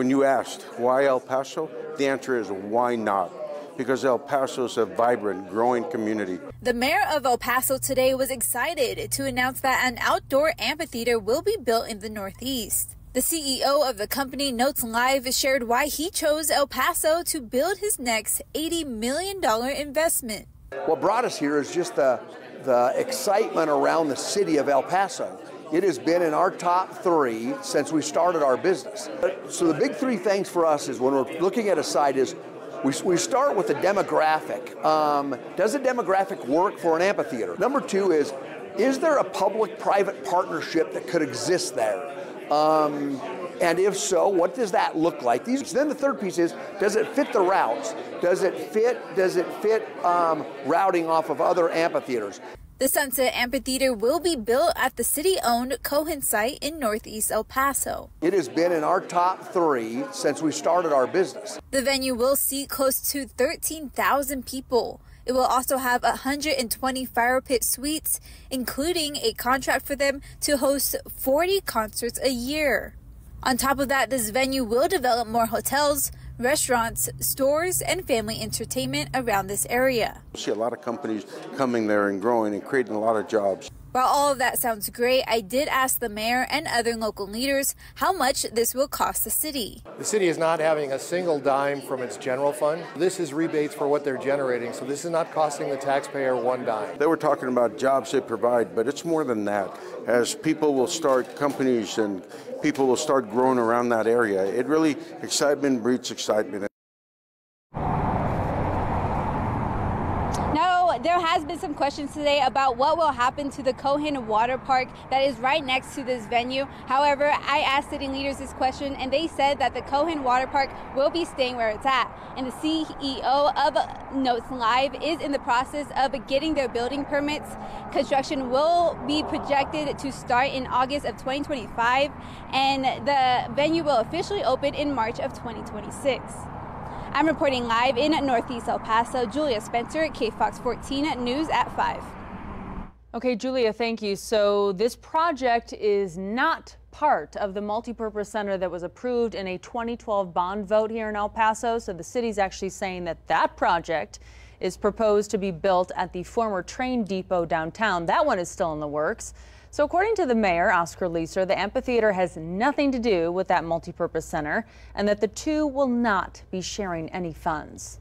When you asked why El Paso, the answer is why not? Because El Paso is a vibrant, growing community. The mayor of El Paso today was excited to announce that an outdoor amphitheater will be built in the Northeast. The CEO of the company, Notes Live, shared why he chose El Paso to build his next $80 million investment. What brought us here is just the excitement around the city of El Paso. It has been in our top three since we started our business. So the big three things for us is when we're looking at a site is, we start with the demographic. Does the demographic work for an amphitheater? Number two is there a public-private partnership that could exist there? And if so, what does that look like? Then the third piece is, does it fit the routes? Does it fit routing off of other amphitheaters? The Sunset Amphitheater will be built at the city-owned Cohen site in Northeast El Paso. It has been in our top three since we started our business. The venue will seat close to 13,000 people. It will also have 120 fire pit suites, including a contract for them to host 40 concerts a year. On top of that, this venue will develop more hotels, restaurants, stores, and family entertainment around this area. I see a lot of companies coming there and growing and creating a lot of jobs. While all of that sounds great, I did ask the mayor and other local leaders how much this will cost the city. The city is not having a single dime from its general fund. This is rebates for what they're generating, so this is not costing the taxpayer one dime. They were talking about jobs they provide, but it's more than that. As people will start companies and people will start growing around that area, it really, excitement breeds excitement. There has been some questions today about what will happen to the Cohen Water Park that is right next to this venue. However, I asked city leaders this question, and they said that the Cohen Water Park will be staying where it's at. And the CEO of Notes Live is in the process of getting their building permits. Construction will be projected to start in August of 2025, and the venue will officially open in March of 2026. I'm reporting live in Northeast El Paso. Julia Spencer, KFOX14 News at 5. Okay, Julia, thank you. So this project is not part of the multipurpose center that was approved in a 2012 bond vote here in El Paso. So the city's actually saying that that project is proposed to be built at the former train depot downtown. That one is still in the works. So according to the mayor, Oscar Leeser, the amphitheater has nothing to do with that multipurpose center and that the two will not be sharing any funds.